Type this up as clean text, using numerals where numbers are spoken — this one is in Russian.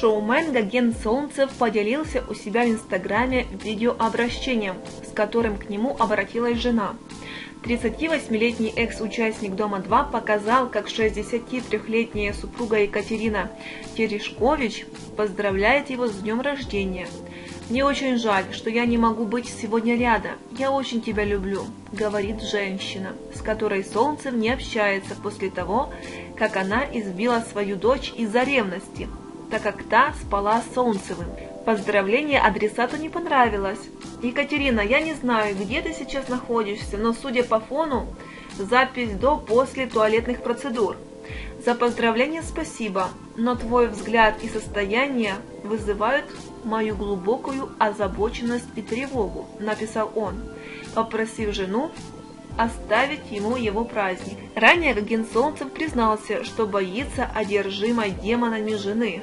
Шоумен Гоген Солнцев поделился у себя в Инстаграме видеообращением, с которым к нему обратилась жена. 38-летний экс-участник «Дома-2» показал, как 63-летняя супруга Екатерина Терешкович поздравляет его с днем рождения. «Мне очень жаль, что я не могу быть сегодня рядом. Я очень тебя люблю», – говорит женщина, с которой Солнцев не общается после того, как она избила свою дочь из-за ревности, так как та спала с Солнцевым. Поздравление адресату не понравилось. «Екатерина, я не знаю, где ты сейчас находишься, но, судя по фону, запись до-после туалетных процедур. За поздравление спасибо, но твой взгляд и состояние вызывают мою глубокую озабоченность и тревогу», – написал он, попросив жену оставить ему его праздник. Ранее Гоген Солнцев признался, что боится одержимой демонами жены.